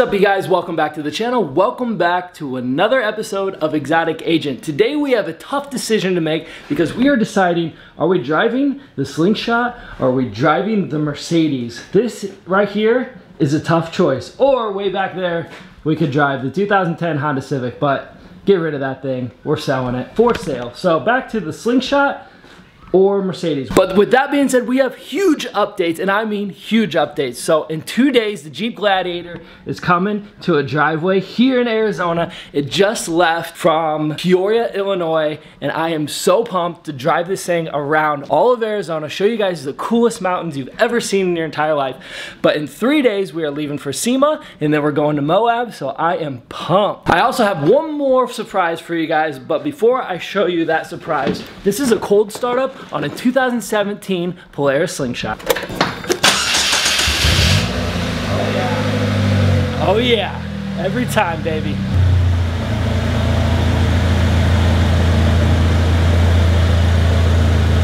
What's up, you guys? Welcome back to the channel. Welcome back to another episode of Exotic Agent. Today we have a tough decision to make because we are deciding, are we driving the Slingshot or are we driving the Mercedes? This right here is a tough choice. Or way back there, we could drive the 2010 Honda Civic, but get rid of that thing. We're selling it for sale. So back to the Slingshot or Mercedes. But with that being said, we have huge updates, and I mean huge updates. So in 2 days, the Jeep Gladiator is coming to a driveway here in Arizona. It just left from Peoria, Illinois, and I am so pumped to drive this thing around all of Arizona, show you guys the coolest mountains you've ever seen in your entire life. But in 3 days, we are leaving for SEMA, and then we're going to Moab, so I am pumped. I also have one more surprise for you guys, but before I show you that surprise, this is a cold startup on a 2017 Polaris Slingshot. Oh yeah, every time, baby.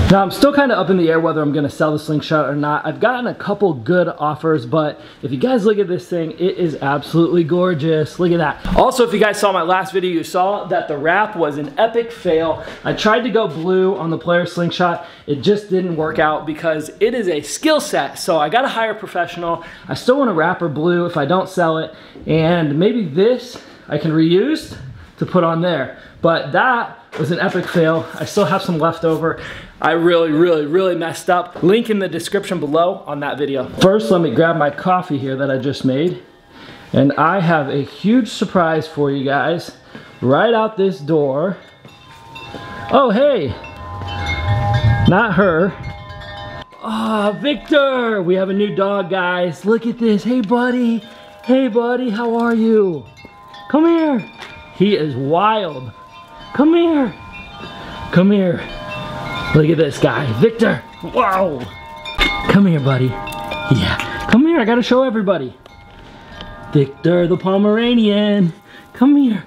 Now I'm still kind of up in the air whether I'm gonna sell the Slingshot or not. I've gotten a couple good offers, but if you guys look at this thing, it is absolutely gorgeous. Look at that. Also, if you guys saw my last video, you saw that the wrap was an epic fail. I tried to go blue on the Polaris Slingshot. It just didn't work out because it is a skill set. So I gotta hire a professional. I still want a wrapper blue if I don't sell it. And maybe this I can reuse to put on there. But that was an epic fail. I still have some left over. I really messed up. Link in the description below on that video. First, let me grab my coffee here that I just made. And I have a huge surprise for you guys right out this door. Oh, hey, not her. Ah, oh, Victor, we have a new dog, guys. Look at this. Hey buddy, how are you? Come here. He is wild. Come here. Come here. Look at this guy. Victor. Wow. Come here, buddy. Yeah. Come here. I gotta show everybody. Victor the Pomeranian. Come here.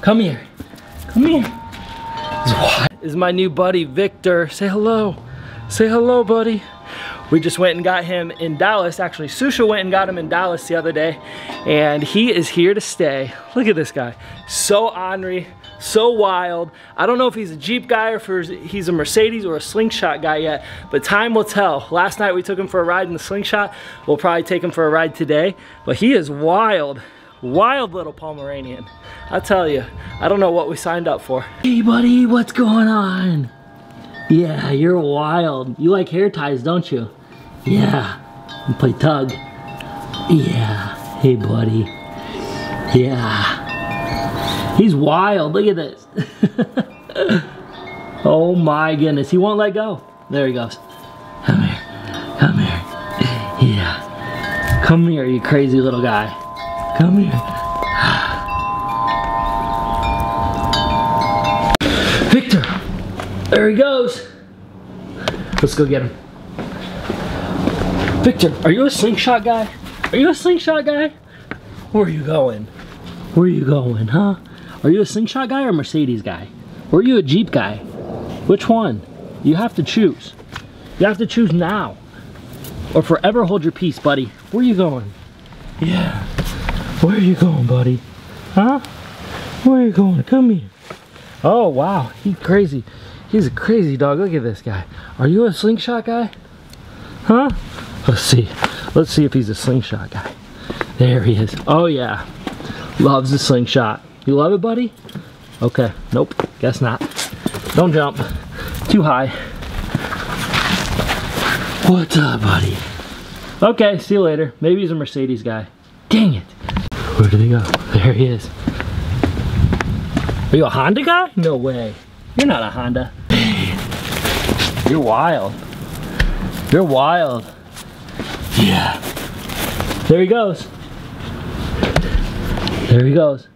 Come here. Come here. What is my new buddy, Victor. Say hello. Say hello, buddy. We just went and got him in Dallas. Actually, Sasha went and got him in Dallas the other day, and he is here to stay. Look at this guy. So ornery, so wild. I don't know if he's a Jeep guy or if he's a Mercedes or a Slingshot guy yet, but time will tell. Last night we took him for a ride in the Slingshot. We'll probably take him for a ride today, but he is wild. Wild little Pomeranian. I tell you, I don't know what we signed up for. Hey buddy, what's going on? Yeah, you're wild. You like hair ties, don't you? Yeah, and play tug. Yeah, hey buddy. Yeah, he's wild. Look at this. Oh my goodness, he won't let go. There he goes. Come here, come here. Yeah, come here, you crazy little guy. Come here. Victor, there he goes. Let's go get him. Victor, are you a Slingshot guy? Are you a Slingshot guy? Where are you going? Where are you going, huh? Are you a Slingshot guy or a Mercedes guy? Or are you a Jeep guy? Which one? You have to choose. You have to choose now. Or forever hold your peace, buddy. Where are you going? Yeah. Where are you going, buddy? Huh? Where are you going? Come here. Oh, wow. He's crazy. He's a crazy dog. Look at this guy. Are you a Slingshot guy? Huh? Let's see if he's a Slingshot guy. There he is. Oh yeah, loves the Slingshot. You love it, buddy? Okay, nope, guess not. Don't jump, too high. What's up, buddy? Okay, see you later. Maybe he's a Mercedes guy. Dang it. Where did he go? There he is. Are you a Honda guy? No way. You're not a Honda. You're wild. You're wild. Yeah. There he goes. There he goes.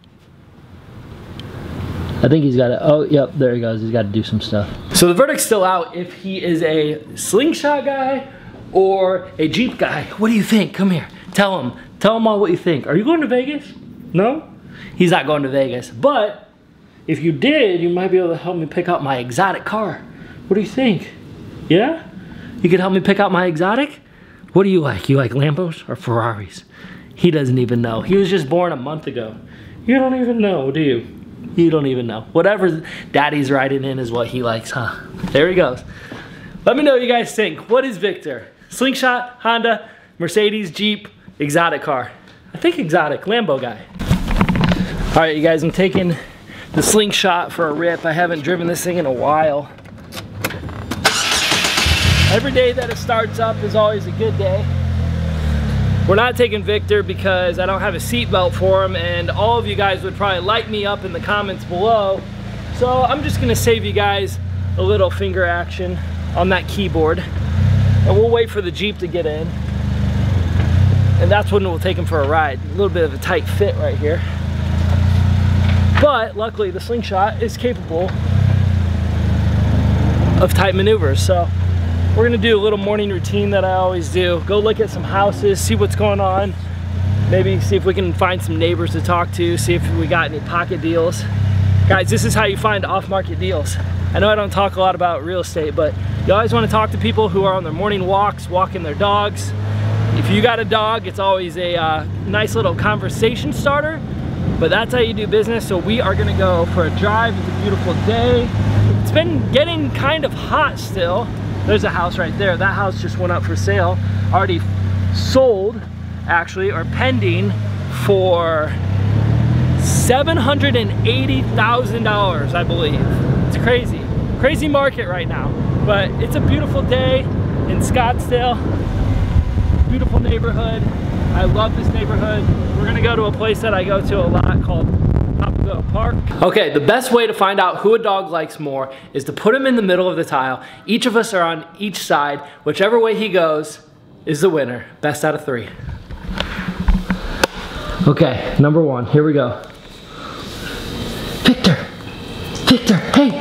I think he's got to, oh, yep, there he goes. He's got to do some stuff. So the verdict's still out if he is a Slingshot guy or a Jeep guy. What do you think? Come here. Tell him. Tell him all what you think. Are you going to Vegas? No? He's not going to Vegas. But if you did, you might be able to help me pick out my exotic car. What do you think? Yeah? You could help me pick out my exotic? What do you like? You like Lambos or Ferraris? He doesn't even know. He was just born a month ago. You don't even know, do you? You don't even know. Whatever daddy's riding in is what he likes, huh? There he goes. Let me know what you guys think. What is Victor? Slingshot, Honda, Mercedes, Jeep, exotic car. I think exotic, Lambo guy. All right, you guys, I'm taking the Slingshot for a rip. I haven't driven this thing in a while. Every day that it starts up is always a good day. We're not taking Victor because I don't have a seatbelt for him, and all of you guys would probably light me up in the comments below. So I'm just gonna save you guys a little finger action on that keyboard, and we'll wait for the Jeep to get in, and that's when we'll take him for a ride. A little bit of a tight fit right here, but luckily the Slingshot is capable of tight maneuvers. So we're gonna do a little morning routine that I always do. Go look at some houses, see what's going on. Maybe see if we can find some neighbors to talk to, see if we got any pocket deals. Guys, this is how you find off-market deals. I know I don't talk a lot about real estate, but you always wanna talk to people who are on their morning walks, walking their dogs. If you got a dog, it's always a nice little conversation starter, but that's how you do business. So we are gonna go for a drive. It's a beautiful day. It's been getting kind of hot still. There's a house right there. That house just went up for sale. Already sold, actually, or pending for $780,000, I believe. It's crazy. Crazy market right now. But it's a beautiful day in Scottsdale. Beautiful neighborhood. I love this neighborhood. We're gonna go to a place that I go to a lot called Park. Okay, the best way to find out who a dog likes more is to put him in the middle of the tile. Each of us are on each side. Whichever way he goes is the winner. Best out of three. Okay, number one, here we go. Victor, Victor, hey.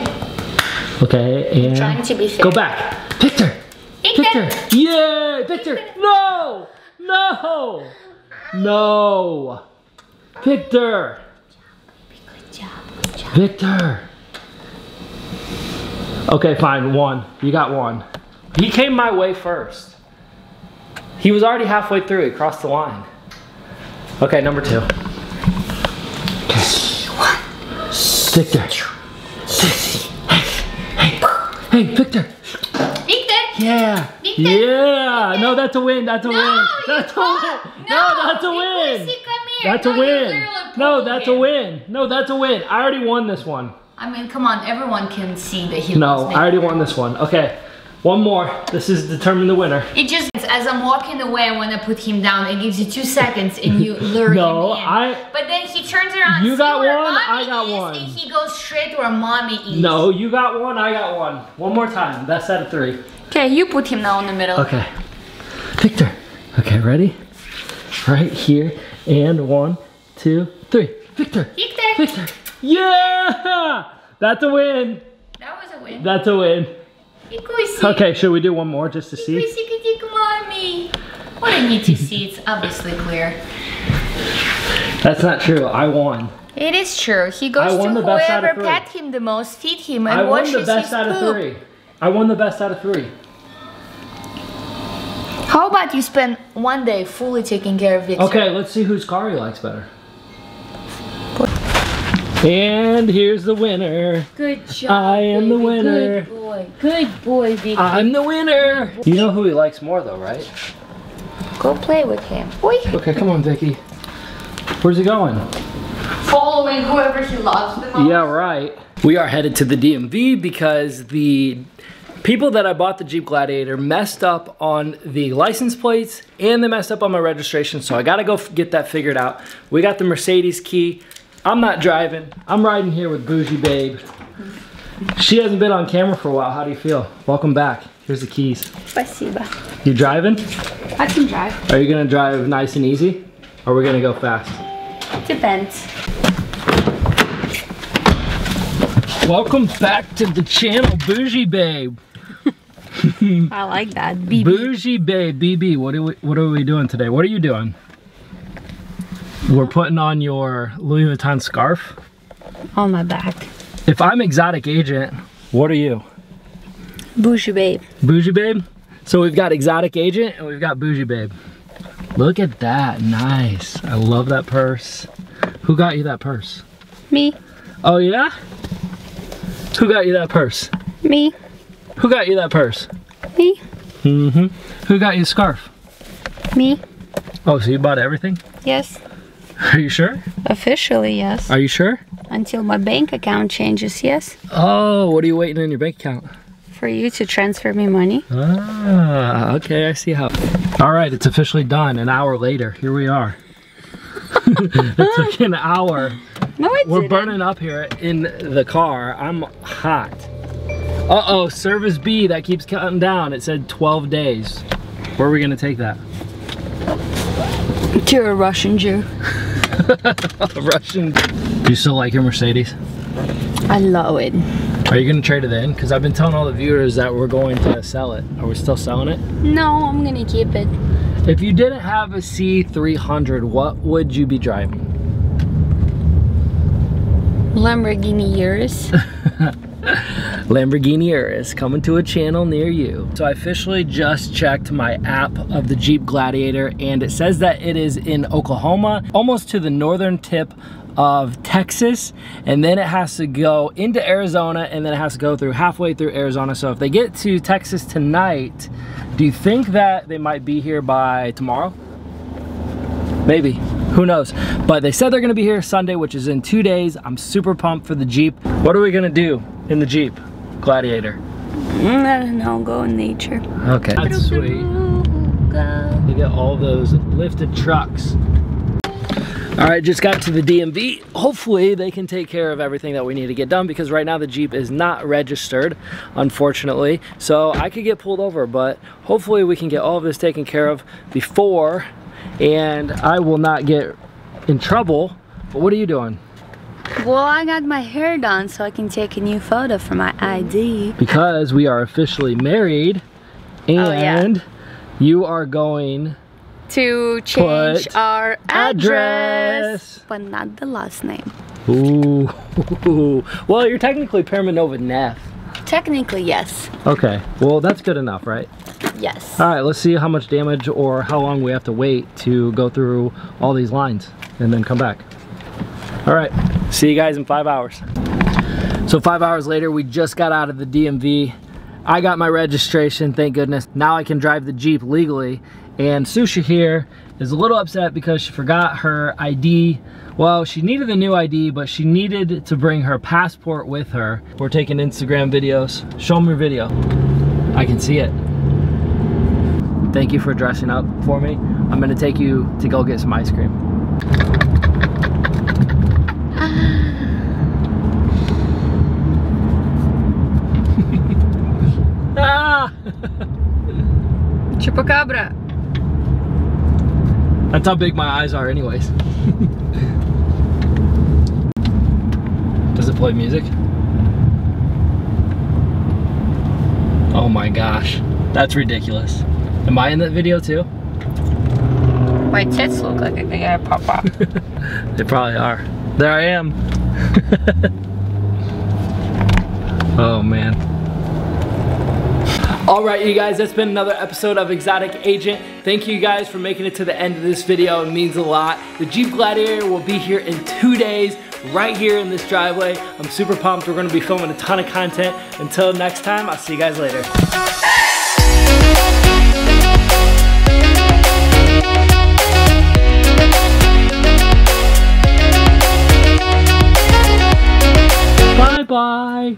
Okay, and trying to be fair. Go back. Victor, Victor, Victor. Yay, Victor, no, no, no, Victor. Victor. Okay, fine, one. You got one. He came my way first. He was already halfway through. He crossed the line. Okay, number two. Victor. Hey, hey, hey, Victor. Victor. Yeah. Victor. Yeah. Victor. No, that's a win. That's a win. That's a win. No, that's a win. That's a win. No, that's a win. No, that's a win. I already won this one. I mean, come on. Everyone can see that he loves me. No, I already won this one. Okay. One more. This is determine the winner. It just, as I'm walking away, when I put him down, it gives you 2 seconds and you lure him in. But then he turns around. You got one, I got one. And he goes straight where mommy is. No, you got one, I got one. One more time. That's out of three. Okay, you put him now in the middle. Okay. Victor. Okay, ready? Right here. And one, two, three. Victor. Victor. Victor. Yeah! That's a win. That was a win. That's a win. Okay, should we do one more just to see? What I need to see, it's obviously clear. That's not true. I won. It is true. He goes to whoever pet him the most, feed him, and washes his poop. I won the best out of three. I won the best out of three. How about you spend one day fully taking care of Victor? Okay, let's see whose car he likes better. And here's the winner. Good job. I am the winner. Good boy. Good boy, Victor. I'm the winner. You know who he likes more, though, right? Go play with him. Boy. Okay, come on, Vicky. Where's he going? Following whoever he loves the most. Yeah, right. We are headed to the DMV because the people that I bought the Jeep Gladiator messed up on the license plates and they messed up on my registration, so I gotta go get that figured out. We got the Mercedes key. I'm not driving. I'm riding here with Bougie Babe. She hasn't been on camera for a while. How do you feel? Welcome back. Here's the keys. Спасибо. You driving? I can drive. Are you gonna drive nice and easy? Or are we gonna go fast? Depends. Welcome back to the channel, Bougie Babe. I like that. BB. Bougie Babe, BB. What are we doing today? What are you doing? We're putting on your Louis Vuitton scarf. On my back. If I'm Exotic Agent, what are you? Bougie Babe. Bougie Babe? So we've got Exotic Agent and we've got Bougie Babe. Look at that, nice. I love that purse. Who got you that purse? Me. Oh yeah? Who got you that purse? Me. Who got you that purse? Me. Mm-hmm. Who got you a scarf? Me. Oh, so you bought everything? Yes. Are you sure? Officially, yes. Are you sure? Until my bank account changes, yes. Oh, what are you waiting in your bank account? For you to transfer me money. Ah, okay, I see how. All right, it's officially done. An hour later, here we are. It took an hour. No, it didn't. We're burning up here in the car. I'm hot. Uh-oh, service B, that keeps counting down. It said 12 days. Where are we gonna take that? To a Russian Jew. A Russian Jew. Do you still like your Mercedes? I love it. Are you gonna trade it in? Because I've been telling all the viewers that we're going to sell it. Are we still selling it? No, I'm gonna keep it. If you didn't have a C300, what would you be driving? Lamborghini Urus. Lamborghini Urus, coming to a channel near you. So I officially just checked my app of the Jeep Gladiator, and it says that it is in Oklahoma, almost to the northern tip of Texas, and then it has to go into Arizona, and then it has to go through halfway through Arizona. So if they get to Texas tonight, do you think that they might be here by tomorrow? Maybe. Who knows? But they said they're gonna be here Sunday, which is in 2 days. I'm super pumped for the Jeep. What are we gonna do in the Jeep Gladiator? I don't know, go in nature. Okay. That's sweet. They got all those lifted trucks. All right, just got to the DMV. Hopefully they can take care of everything that we need to get done, because right now the Jeep is not registered, unfortunately. So I could get pulled over, but hopefully we can get all of this taken care of before, and I will not get in trouble. But what are you doing? Well, I got my hair done so I can take a new photo for my ID. Because we are officially married, and you are going to change our address. But not the last name. Ooh. Well, you're technically Paramanova Neff. Technically, yes. Okay, well that's good enough, right? Yes. All right, let's see how much damage or how long we have to wait to go through all these lines and then come back. All right, see you guys in 5 hours. So 5 hours later, we just got out of the DMV. I got my registration, thank goodness. Now I can drive the Jeep legally. And Sasha here is a little upset because she forgot her ID. Well, she needed the new ID, but she needed to bring her passport with her. We're taking Instagram videos. Show them your video. I can see it. Thank you for dressing up for me. I'm gonna take you to go get some ice cream. Chupacabra. That's how big my eyes are anyways. Does it play music? Oh my gosh, that's ridiculous. Am I in that video too? My tits look like they gotta pop up. They probably are. There I am. Oh man. All right, you guys, that's been another episode of Exotic Agent. Thank you guys for making it to the end of this video. It means a lot. The Jeep Gladiator will be here in 2 days, right here in this driveway. I'm super pumped. We're gonna be filming a ton of content. Until next time, I'll see you guys later. Bye-bye.